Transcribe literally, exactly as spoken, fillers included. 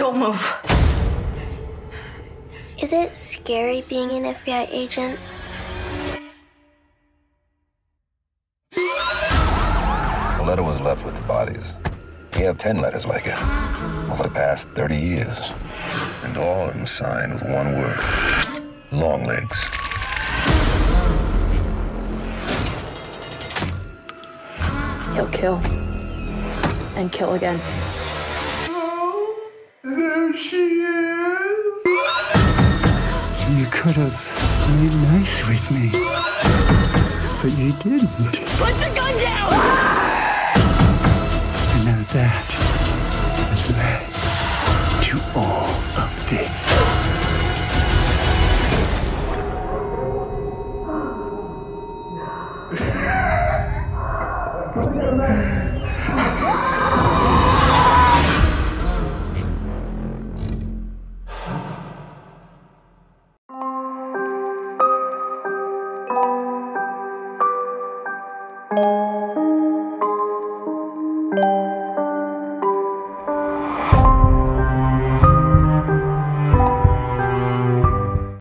Don't move. Is it scary being an F B I agent? A letter was left with the bodies. We have ten letters like it over the past thirty years. And all of them signed with one word. Longlegs. He'll kill. And kill again. Oh, there she is. You could have been nice with me. But you didn't. Put the gun down! And now that has led to all of this. Thank you.